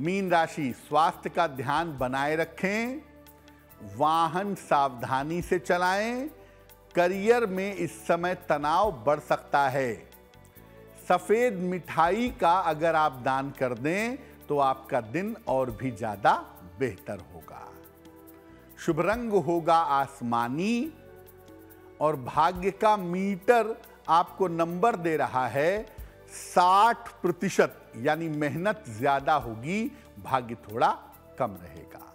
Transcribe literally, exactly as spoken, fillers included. Mean राशि, स्वास्थ्य का ध्यान बनाए रखें, वाहन सावधानी से चलाएं, करियर में इस समय तनाव बढ़ सकता है। सफ़ेद मिठाई का अगर आप दान कर दें तो आपका दिन और भी ज़्यादा बेहतर होगा। शुभ रंग होगा आसमानी और भाग्य का मीटर आपको नंबर दे रहा है साठ प्रतिशत, यानी मेहनत ज़्यादा होगी, भाग्य थोड़ा कम रहेगा।